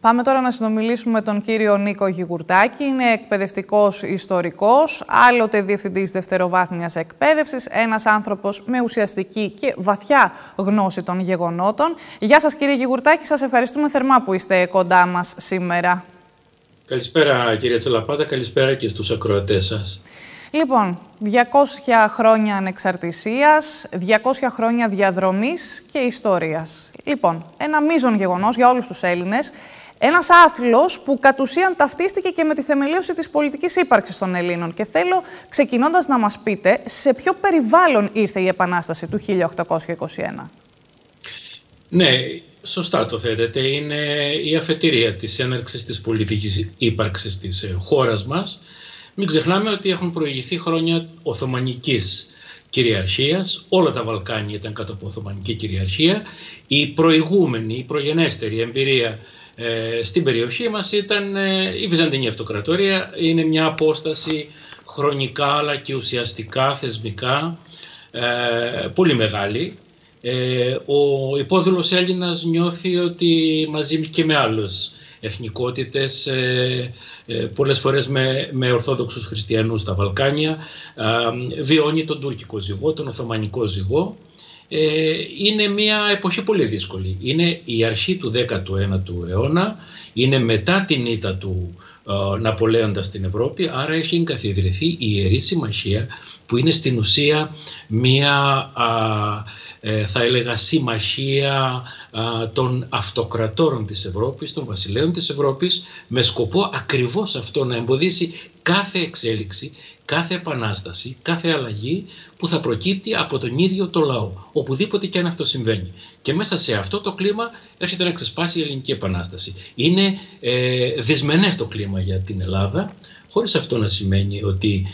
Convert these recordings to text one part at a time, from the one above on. Πάμε τώρα να συνομιλήσουμε με τον κύριο Νίκο Γιγουρτάκη. Είναι εκπαιδευτικός ιστορικός, άλλοτε διευθυντής δευτεροβάθμιας εκπαίδευσης, ένας άνθρωπος με ουσιαστική και βαθιά γνώση των γεγονότων. Γεια σας κύριε Γιγουρτάκη, σας ευχαριστούμε θερμά που είστε κοντά μας σήμερα. Καλησπέρα κυρία Σαλαπάτα, καλησπέρα και στους ακροατές σας. Λοιπόν, 200 χρόνια ανεξαρτησίας, 200 χρόνια διαδρομής και ιστορίας. Λοιπόν, ένα μείζον γεγονός για όλους τους Έλληνες. Ένας άθλος που κατ' ουσίαν ταυτίστηκε και με τη θεμελίωση της πολιτικής ύπαρξης των Ελλήνων. Και θέλω, ξεκινώντας, να μας πείτε σε ποιο περιβάλλον ήρθε η Επανάσταση του 1821. Ναι, σωστά το θέτετε. Είναι η αφετηρία της έναρξης της πολιτικής ύπαρξης της χώρας μας. Μην ξεχνάμε ότι έχουν προηγηθεί χρόνια οθωμανικής κυριαρχίας. Όλα τα Βαλκάνια ήταν κάτω από οθωμανική κυριαρχία. Η προηγούμενη, η προγενέστερη εμπειρία στην περιοχή μας ήταν η Βυζαντινή Αυτοκρατορία. Είναι μια απόσταση χρονικά αλλά και ουσιαστικά, θεσμικά, πολύ μεγάλη. Ο υπόδουλος Έλληνας νιώθει ότι μαζί και με άλλους εθνικότητες, πολλές φορές με Ορθόδοξους Χριστιανούς στα Βαλκάνια, βιώνει τον τουρκικό ζυγό, τον οθωμανικό ζυγό. Είναι μια εποχή πολύ δύσκολη. Είναι η αρχή του 19ου αιώνα, είναι μετά την ήττα του Ναπολέοντα στην Ευρώπη, άρα έχει εγκαθιδρυθεί η Ιερή Συμμαχία, που είναι στην ουσία μια, θα έλεγα, συμμαχία των αυτοκρατόρων της Ευρώπης, των βασιλέων της Ευρώπης, με σκοπό ακριβώς αυτό, να εμποδίσει κάθε εξέλιξη, κάθε επανάσταση, κάθε αλλαγή που θα προκύπτει από τον ίδιο το λαό, οπουδήποτε και αν αυτό συμβαίνει. Και μέσα σε αυτό το κλίμα έρχεται να ξεσπάσει η Ελληνική Επανάσταση. Είναι δυσμενές το κλίμα για την Ελλάδα, χωρίς αυτό να σημαίνει ότι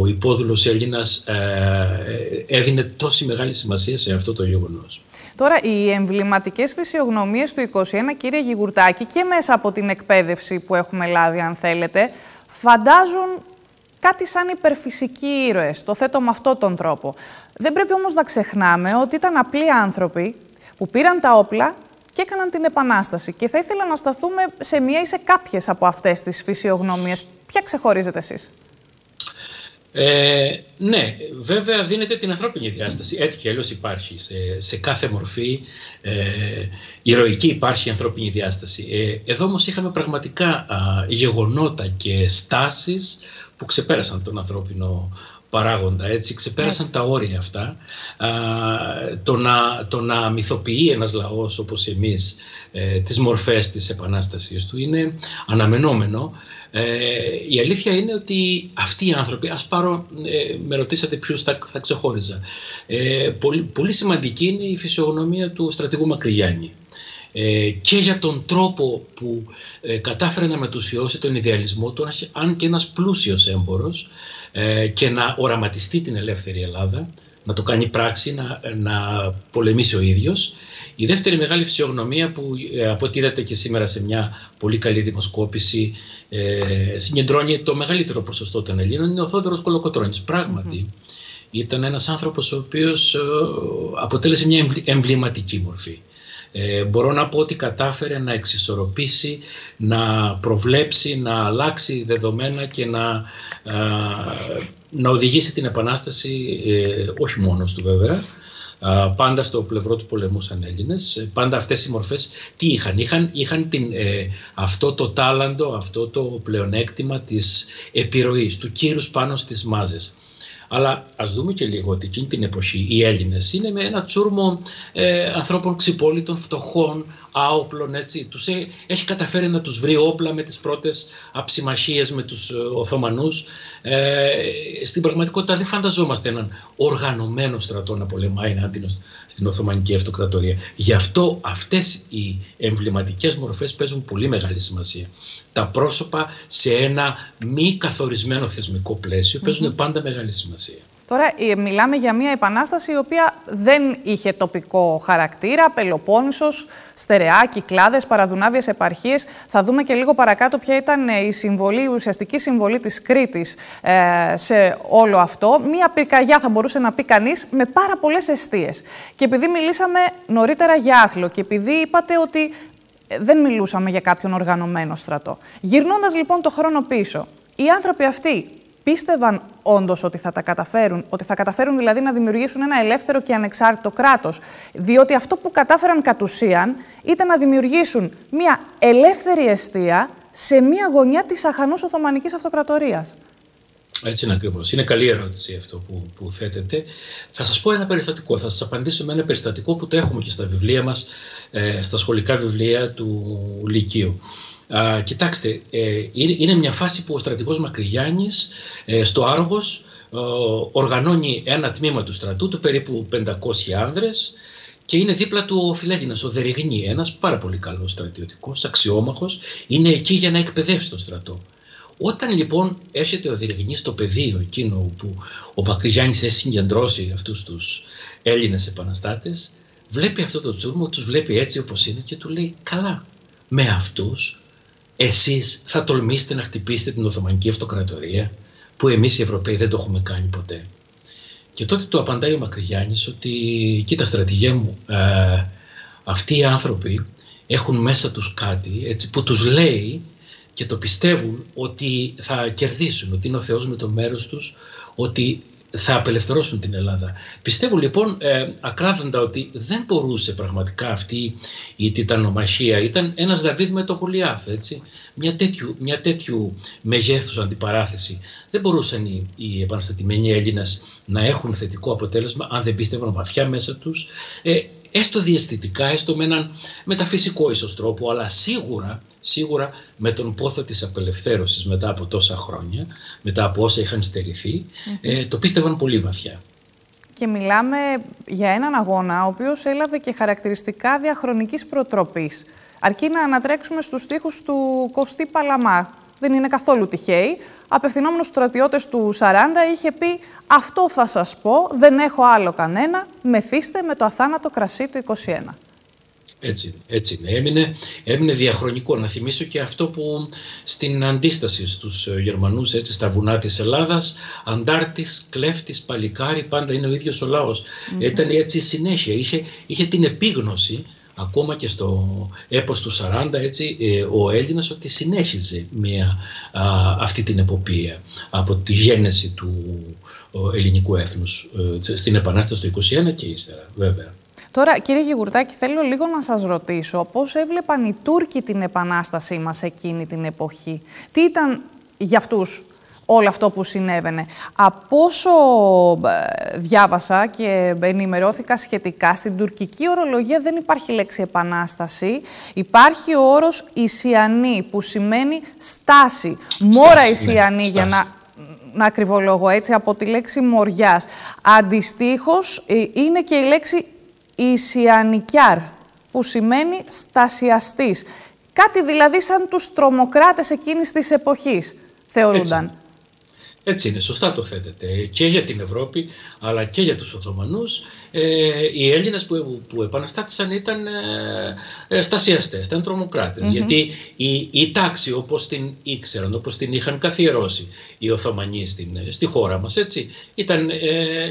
ο υπόδουλος Έλληνας έδινε τόση μεγάλη σημασία σε αυτό το γεγονός. Τώρα, οι εμβληματικές φυσιογνωμίες του 21, κύριε Γιγουρτάκη, και μέσα από την εκπαίδευση που έχουμε λάβει, αν θέλετε, φαντάζουν κάτι σαν υπερφυσικοί ήρωες. Το θέτω με αυτόν τον τρόπο. Δεν πρέπει όμως να ξεχνάμε ότι ήταν απλοί άνθρωποι που πήραν τα όπλα και έκαναν την Επανάσταση. Και θα ήθελα να σταθούμε σε μία ή σε κάποιες από αυτές τις φυσιογνωμίες. Ποια ξεχωρίζετε εσείς? Ναι, βέβαια δίνεται την ανθρώπινη διάσταση. Έτσι κι αλλιώς υπάρχει σε κάθε μορφή ηρωική, υπάρχει ανθρώπινη διάσταση. Εδώ όμως είχαμε πραγματικά γεγονότα και στάσεις που ξεπέρασαν τον ανθρώπινο παράγοντα, έτσι, ξεπέρασαν τα όρια αυτά. Το να μυθοποιεί ένας λαός όπως εμείς τις μορφές της επανάστασης του είναι αναμενόμενο. Η αλήθεια είναι ότι αυτοί οι άνθρωποι, ας πάρω, με ρωτήσατε ποιους θα ξεχώριζα. Πολύ σημαντική είναι η φυσιογνωμία του στρατηγού Μακρυγιάννη. Και για τον τρόπο που κατάφερε να μετουσιώσει τον ιδεαλισμό του, αν και ένας πλούσιος έμπορος, και να οραματιστεί την ελεύθερη Ελλάδα, να το κάνει πράξη, να πολεμήσει ο ίδιος. Η δεύτερη μεγάλη φυσιογνωμία, που από ό,τι είδατε και σήμερα σε μια πολύ καλή δημοσκόπηση, συγκεντρώνει το μεγαλύτερο ποσοστό των Ελλήνων, είναι ο Θόδωρος Κολοκοτρώνης. Πράγματι, ήταν ένας άνθρωπος ο οποίος αποτέλεσε μια εμβληματική μορφή. Μπορώ να πω ότι κατάφερε να εξισορροπήσει, να προβλέψει, να αλλάξει δεδομένα και να οδηγήσει την Επανάσταση, όχι μόνος του βέβαια, πάντα στο πλευρό του πολεμούσαν Έλληνες. Πάντα αυτές οι μορφές τι είχαν αυτό το τάλαντο, αυτό το πλεονέκτημα της επιρροής, του κύρους πάνω στις μάζες. Αλλά ας δούμε και λίγο ότι εκείνη την εποχή οι Έλληνες είναι με ένα τσούρμο ανθρώπων ξυπόλυτων, φτωχών, άοπλων, έτσι. Έχει καταφέρει να τους βρει όπλα με τις πρώτες αψημαχίες με τους Οθωμανούς. Στην πραγματικότητα δεν φανταζόμαστε έναν οργανωμένο στρατό να πολεμάει ενάντια στην Οθωμανική Αυτοκρατορία. Γι' αυτό αυτές οι εμβληματικές μορφές παίζουν πολύ μεγάλη σημασία. Τα πρόσωπα σε ένα μη καθορισμένο θεσμικό πλαίσιο παίζουν πάντα μεγάλη σημασία. Τώρα μιλάμε για μια επανάσταση η οποία δεν είχε τοπικό χαρακτήρα, Πελοπόννησος, Στερεά, Κυκλάδες, παραδουνάβιες επαρχίες. Θα δούμε και λίγο παρακάτω ποια ήταν η συμβολή, η ουσιαστική συμβολή της Κρήτης σε όλο αυτό. Μια πυρκαγιά, θα μπορούσε να πει κανείς, με πάρα πολλές εστίες. Και επειδή μιλήσαμε νωρίτερα για άθλο και επειδή είπατε ότι δεν μιλούσαμε για κάποιον οργανωμένο στρατό. Γυρνώντας λοιπόν το χρόνο πίσω, οι άνθρωποι αυτοί πίστευαν όντως ότι θα τα καταφέρουν, ότι θα καταφέρουν δηλαδή να δημιουργήσουν ένα ελεύθερο και ανεξάρτητο κράτος. Διότι αυτό που κατάφεραν κατ' ουσίαν ήταν να δημιουργήσουν μια ελεύθερη εστία σε μια γωνιά της αχανούς Οθωμανικής Αυτοκρατορίας. Έτσι είναι ακριβώς. Είναι καλή ερώτηση αυτό που θέτετε. Θα σας πω ένα περιστατικό. Θα σας απαντήσω με ένα περιστατικό που το έχουμε και στα βιβλία μας, στα σχολικά βιβλία του Λυκείου. Κοιτάξτε, είναι μια φάση που ο στρατηγός Μακρυγιάννης στο Άργος οργανώνει ένα τμήμα του στρατού, του περίπου 500 άνδρες, και είναι δίπλα του ο Φιλέλληνας, ο Δεριγνή, ένας πάρα πολύ καλός στρατιωτικός, αξιόμαχος, είναι εκεί για να εκπαιδεύσει τον στρατό. Όταν λοιπόν έρχεται ο Δεριγνής στο πεδίο εκείνο που ο Μακρυγιάννης έχει συγκεντρώσει αυτούς τους Έλληνες επαναστάτες, βλέπει αυτό το τσούρμο, τους βλέπει έτσι όπως είναι και του λέει: καλά, με αυτούς εσείς θα τολμήσετε να χτυπήσετε την Οθωμανική Αυτοκρατορία, που εμείς οι Ευρωπαίοι δεν το έχουμε κάνει ποτέ? Και τότε του απαντάει ο Μακρυγιάννης ότι κοίτα στρατηγέ μου, αυτοί οι άνθρωποι έχουν μέσα τους κάτι έτσι, που τους λέει και το πιστεύουν ότι θα κερδίσουν, ότι είναι ο Θεός με το μέρος τους, ότι θα απελευθερώσουν την Ελλάδα. Πιστεύω λοιπόν ακράδαντα ότι δεν μπορούσε πραγματικά αυτή η τιτανομαχία. Ήταν ένας Δαβίδ με το Γολιάθ, έτσι. Μια τέτοιου μεγέθους αντιπαράθεση. Δεν μπορούσαν οι επαναστατημένοι Έλληνες να έχουν θετικό αποτέλεσμα αν δεν πίστευαν βαθιά μέσα τους, έστω διαισθητικά, έστω με έναν μεταφυσικό ίσως τρόπο, αλλά σίγουρα με τον πόθο της απελευθέρωσης μετά από τόσα χρόνια, μετά από όσα είχαν στερηθεί, το πίστευαν πολύ βαθιά. Και μιλάμε για έναν αγώνα ο οποίος έλαβε και χαρακτηριστικά διαχρονικής προτροπής. Αρκεί να ανατρέξουμε στους στίχους του Κωστή Παλαμά. Δεν είναι καθόλου τυχαίοι. Απευθυνόμενος στους στρατιώτες του 40 είχε πει: αυτό θα σας πω, δεν έχω άλλο κανένα, μεθύστε με το αθάνατο κρασί του 21. Έτσι είναι. Έμεινε διαχρονικό. Να θυμίσω και αυτό που στην αντίσταση στους Γερμανούς, έτσι, στα βουνά της Ελλάδας, αντάρτης, κλέφτης, παλικάρι, πάντα είναι ο ίδιος ο λαός. Ήταν έτσι η συνέχεια. Είχε την επίγνωση, ακόμα και στο έπος του 40, έτσι, ο Έλληνας, ότι συνέχιζε αυτή την εποπία από τη γέννηση του ελληνικού έθνους στην Επανάσταση του 21 και ύστερα, βέβαια. Τώρα, κύριε Γιγουρτάκη, θέλω λίγο να σας ρωτήσω πώς έβλεπαν οι Τούρκοι την Επανάστασή μας εκείνη την εποχή. Τι ήταν για αυτούς όλο αυτό που συνέβαινε? Από όσο διάβασα και ενημερώθηκα σχετικά, στην τουρκική ορολογία δεν υπάρχει λέξη επανάσταση. Υπάρχει ο όρος Ισιανή, που σημαίνει στάση. Μόρα Ισιανή, ναι, για να ακριβολόγω, έτσι, από τη λέξη μοριάς. Αντιστοίχως είναι και η λέξη Ισιανικιάρ, που σημαίνει στασιαστής. Κάτι δηλαδή σαν τους τρομοκράτες εκείνης της εποχής θεωρούνταν. Έτσι είναι, σωστά το θέτετε. Και για την Ευρώπη, αλλά και για τους Οθωμανούς, οι Έλληνες που επαναστάτησαν ήταν στασιαστές, ήταν τρομοκράτες. Γιατί η τάξη, όπως την ήξεραν, όπως την είχαν καθιερώσει οι Οθωμανοί στη χώρα μας, έτσι, ήταν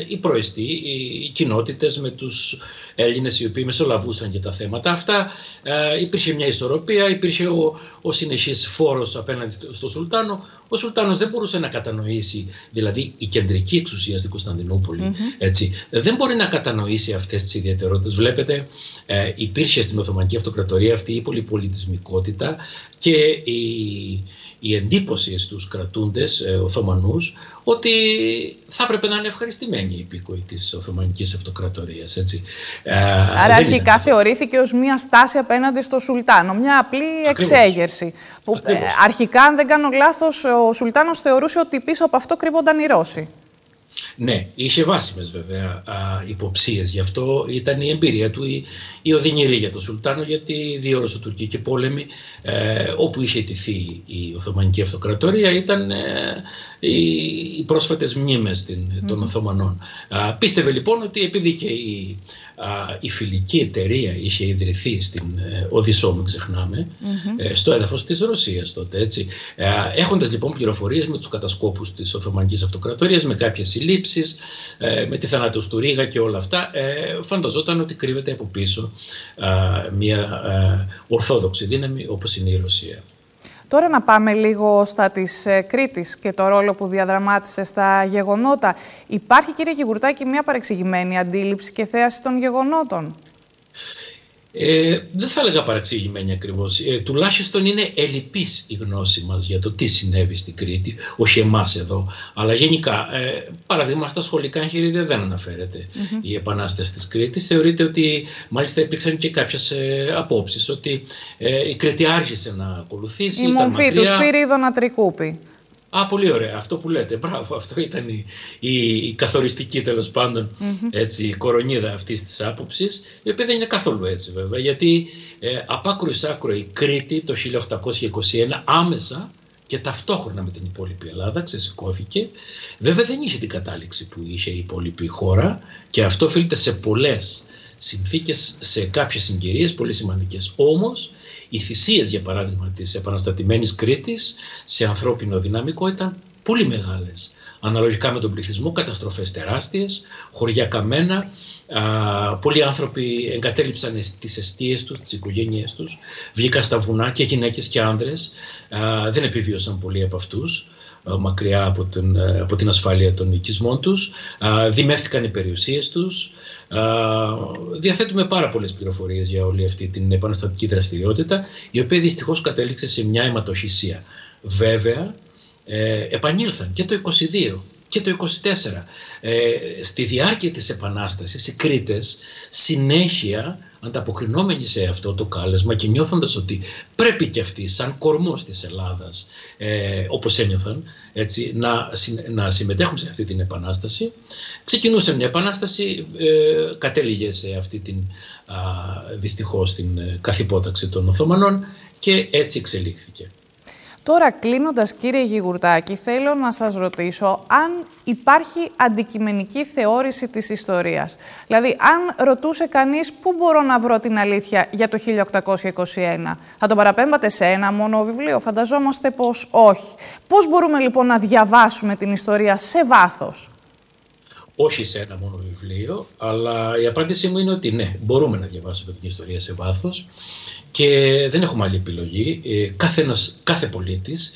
οι προεστοί, οι κοινότητες με τους Έλληνες οι οποίοι μεσολαβούσαν για τα θέματα αυτά. Υπήρχε μια ισορροπία, υπήρχε ο συνεχής φόρος απέναντι στο Σουλτάνο. Ο Σουλτάνος δεν μπορούσε να κατανοήσει, δηλαδή η κεντρική εξουσία στην Κωνσταντινούπολη, έτσι, δεν μπορεί να κατανοήσει αυτές τις ιδιαιτερότητες. Βλέπετε, υπήρχε στην Οθωμανική Αυτοκρατορία αυτή η πολυπολιτισμικότητα και η εντύπωση στους κρατούντες Οθωμανούς ότι θα έπρεπε να είναι ευχαριστημένοι οι υπήκοοι της Οθωμανικής Αυτοκρατορίας. Έτσι. Άρα αρχικά θεωρήθηκε ως μια στάση απέναντι στο Σουλτάνο, μια απλή εξέγερση. Που, αρχικά, αν δεν κάνω λάθος, ο Σουλτάνος θεωρούσε ότι πίσω από αυτό κρύβονταν οι Ρώσοι. Ναι, είχε βάσιμες βέβαια υποψίες. Γι' αυτό ήταν η εμπειρία του η οδυνηρή για τον Σουλτάνο, γιατί δύο Ρωσοτουρκικοί πόλεμοι όπου είχε αιτηθεί η Οθωμανική Αυτοκρατορία ήταν οι πρόσφατες μνήμες των Οθωμανών. Πίστευε λοιπόν ότι επειδή και η Φιλική Εταιρεία είχε ιδρυθεί στην Οδυσσό, μην ξεχνάμε, στο έδαφος της Ρωσίας τότε, έτσι. Έχοντας λοιπόν πληροφορίες με τους κατασκόπους της Οθωμανικής Αυτοκρατορίας, με κάποιες συλλήψεις, με τη θανάτους του Ρήγα και όλα αυτά, φανταζόταν ότι κρύβεται από πίσω μια ορθόδοξη δύναμη όπως είναι η Ρωσία. Τώρα να πάμε λίγο στα της Κρήτης και το ρόλο που διαδραμάτισε στα γεγονότα. Υπάρχει, κύριε Γιγουρτάκη, μια παρεξηγημένη αντίληψη και θέαση των γεγονότων? Δεν θα έλεγα παρεξηγημένη ακριβώς. Τουλάχιστον είναι ελλειπής η γνώση μας για το τι συνέβη στην Κρήτη, όχι εμάς εδώ, αλλά γενικά. Παραδείγμα, στα σχολικά εγχειρίδια δεν αναφέρεται η επανάσταση της Κρήτης. Θεωρείται ότι μάλιστα υπήρξαν και κάποιες απόψεις ότι η Κρήτη άρχισε να ακολουθήσει. Η μορφή του Σπυρίδωνα Τρικούπη. Α, πολύ ωραία. Αυτό που λέτε. Μπράβο. Αυτό ήταν η καθοριστική, τέλος πάντων, έτσι, η κορονίδα αυτής της άποψης, η οποία δεν είναι καθόλου έτσι βέβαια. Γιατί απ' άκρο εις άκρο η Κρήτη το 1821 άμεσα και ταυτόχρονα με την υπόλοιπη Ελλάδα ξεσηκώθηκε. Βέβαια δεν είχε την κατάληξη που είχε η υπόλοιπη χώρα και αυτό οφείλεται σε πολλές συνθήκες, σε κάποιες συγκυρίες πολύ σημαντικές. Όμως οι θυσίες, για παράδειγμα, της επαναστατημένης Κρήτης σε ανθρώπινο δυναμικό ήταν πολύ μεγάλες. Αναλογικά με τον πληθυσμό, καταστροφές τεράστιες, χωριά καμένα, πολλοί άνθρωποι εγκατέλειψαν τις εστίες τους, τις οικογένειές τους, βγήκαν στα βουνά και γυναίκες και άνδρες, δεν επιβίωσαν πολλοί από αυτούς, μακριά από την ασφάλεια των οικισμών τους, δημεύτηκαν οι περιουσίες τους. Διαθέτουμε πάρα πολλές πληροφορίες για όλη αυτή την επαναστατική δραστηριότητα, η οποία δυστυχώς κατέληξε σε μια αιματοχυσία. Βέβαια, επανήλθαν και το 22 και το 24. Στη διάρκεια της επανάστασης οι Κρήτες συνέχεια ανταποκρινόμενοι σε αυτό το κάλεσμα και νιώθοντας ότι πρέπει και αυτοί σαν κορμός της Ελλάδας, όπως ένιωθαν, έτσι, να συμμετέχουν σε αυτή την επανάσταση, ξεκινούσε μια επανάσταση, κατέληγε σε αυτή την δυστυχώς την καθυπόταξη των Οθωμανών και έτσι εξελίχθηκε. Τώρα, κλείνοντας, κύριε Γιγουρτάκη, θέλω να σας ρωτήσω αν υπάρχει αντικειμενική θεώρηση της ιστορίας. Δηλαδή, αν ρωτούσε κανείς πού μπορώ να βρω την αλήθεια για το 1821, θα τον παραπέμπατε σε ένα μόνο βιβλίο? Φανταζόμαστε πως όχι. Πώς μπορούμε λοιπόν να διαβάσουμε την ιστορία σε βάθος? Όχι σε ένα μόνο βιβλίο, αλλά η απάντησή μου είναι ότι ναι, μπορούμε να διαβάσουμε την ιστορία σε βάθος και δεν έχουμε άλλη επιλογή. Κάθε πολίτης,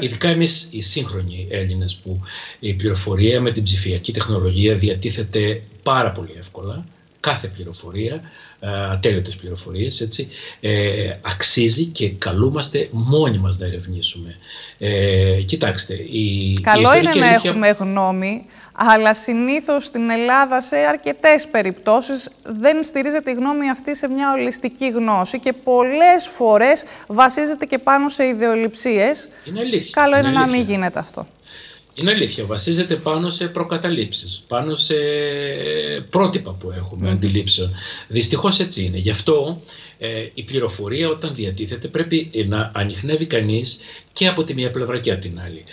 ειδικά εμείς οι σύγχρονοι Έλληνες που η πληροφορία με την ψηφιακή τεχνολογία διατίθεται πάρα πολύ εύκολα, κάθε πληροφορία, ατέλειωτες πληροφορίες, έτσι, αξίζει και καλούμαστε μόνοι μας να ερευνήσουμε. Κοιτάξτε, καλό η είναι να αλήθεια... έχουμε γνώμη, αλλά συνήθως στην Ελλάδα σε αρκετές περιπτώσεις δεν στηρίζεται η γνώμη αυτή σε μια ολιστική γνώση και πολλές φορές βασίζεται και πάνω σε ιδεολειψίες. Είναι αλήθεια. Καλό είναι να μην γίνεται αυτό. Είναι αλήθεια, βασίζεται πάνω σε προκαταλήψεις, πάνω σε πρότυπα που έχουμε αντιλήψεων. Δυστυχώς έτσι είναι. Γι' αυτό η πληροφορία όταν διατίθεται πρέπει να ανιχνεύει κανείς και από τη μία πλευρά και από την άλλη.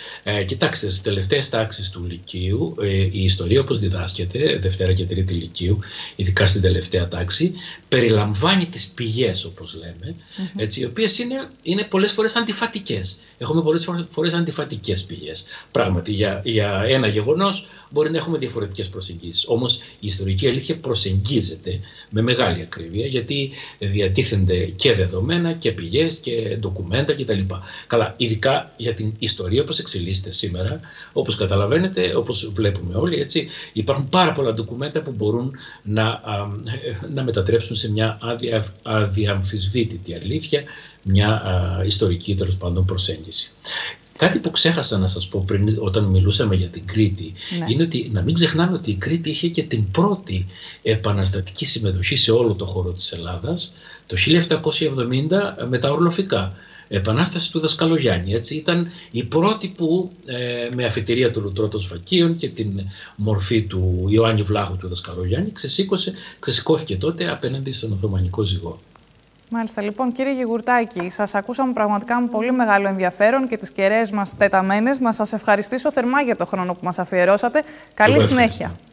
Κοιτάξτε, στις τελευταίες τάξεις του Λυκείου, η ιστορία όπως διδάσκεται, Δευτέρα και Τρίτη Λυκείου, ειδικά στην τελευταία τάξη, περιλαμβάνει τις πηγές όπως λέμε, έτσι, οι οποίες είναι πολλές φορές αντιφατικές. Έχουμε πολλές φορές αντιφατικές πηγές. Πράγματι, για ένα γεγονός μπορεί να έχουμε διαφορετικές προσεγγίσεις. Όμως η ιστορική αλήθεια προσεγγίζεται με μεγάλη ακρίβεια, γιατί διατίθενται και δεδομένα και πηγές και ντοκουμέντα κτλ. Καλά, ειδικά για την ιστορία όπως εξελίσσεται σήμερα, όπως καταλαβαίνετε, όπως βλέπουμε όλοι, έτσι, υπάρχουν πάρα πολλά ντοκουμέντα που μπορούν να μετατρέψουν σε μια αδιαμφισβήτητη αλήθεια, μια ιστορική, τέλος πάντων, προσέγγιση. Κάτι που ξέχασα να σας πω πριν όταν μιλούσαμε για την Κρήτη, είναι ότι να μην ξεχνάμε ότι η Κρήτη είχε και την πρώτη επαναστατική συμμετοχή σε όλο το χώρο της Ελλάδας το 1770 με τα ορλοφικά. Επανάσταση του Δασκαλογιάννη, έτσι, ήταν η πρώτη που με αφετηρία του Λουτρό των Σφακίων και την μορφή του Ιωάννη Βλάχου του Δασκαλογιάννη ξεσηκώθηκε τότε απέναντι στον Οθωμανικό ζυγό. Μάλιστα, λοιπόν, κύριε Γιγουρτάκη, σας ακούσαμε πραγματικά με πολύ μεγάλο ενδιαφέρον και τις κεραίες μας τεταμένες. Να σας ευχαριστήσω θερμά για το χρόνο που μας αφιερώσατε. Καλή συνέχεια.